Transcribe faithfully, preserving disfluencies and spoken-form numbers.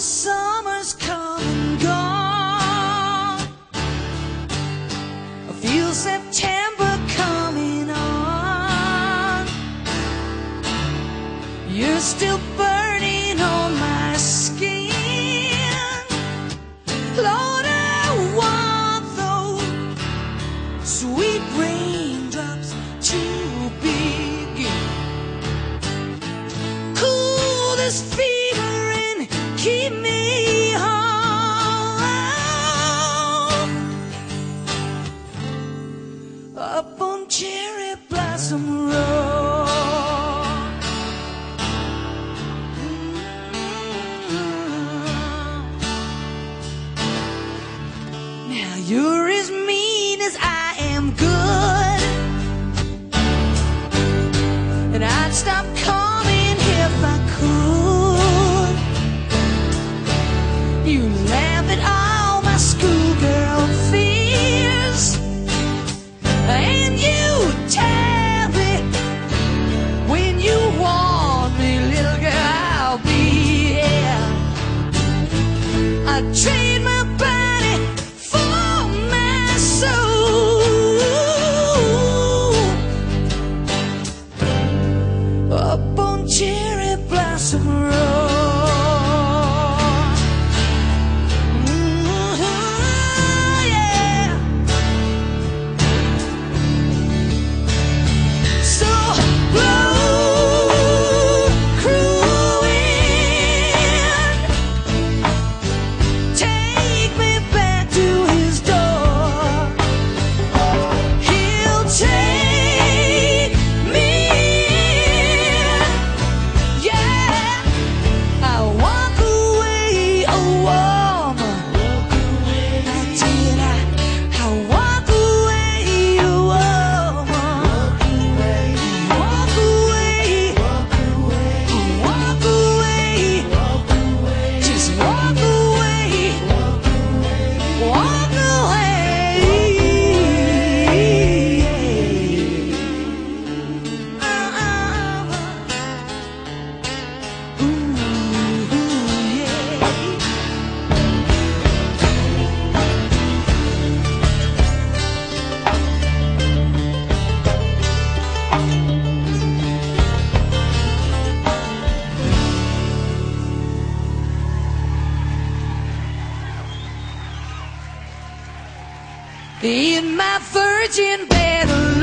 the summer's come and gone. I feel September coming on. You're still burning on my skin, Lord. I want those sweet raindrops to begin. Cool this fever. Keep me home up on Cherry Blossom Road. Mm-hmm. Now you're as mean as I am good, and I'd stop coming if I could. You laugh at all my schoolgirl fears, and you tell me when you want me, little girl, I'll be here. I trade my body for my soul up on Cherry Blossom Road. In my virgin bed alone.